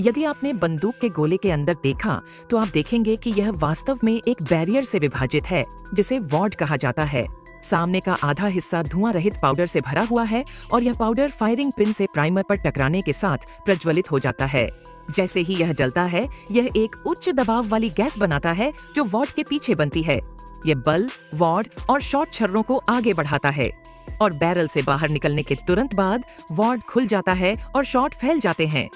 यदि आपने बंदूक के गोले के अंदर देखा तो आप देखेंगे कि यह वास्तव में एक बैरियर से विभाजित है जिसे वॉर्ड कहा जाता है। सामने का आधा हिस्सा धुआं रहित पाउडर से भरा हुआ है और यह पाउडर फायरिंग पिन से प्राइमर पर टकराने के साथ प्रज्वलित हो जाता है। जैसे ही यह जलता है, यह एक उच्च दबाव वाली गैस बनाता है जो वॉर्ड के पीछे बनती है। यह बल, वॉर्ड और शॉट छर्रों को आगे बढ़ाता है और बैरल से बाहर निकलने के तुरंत बाद वॉर्ड खुल जाता है और शॉट फैल जाते हैं।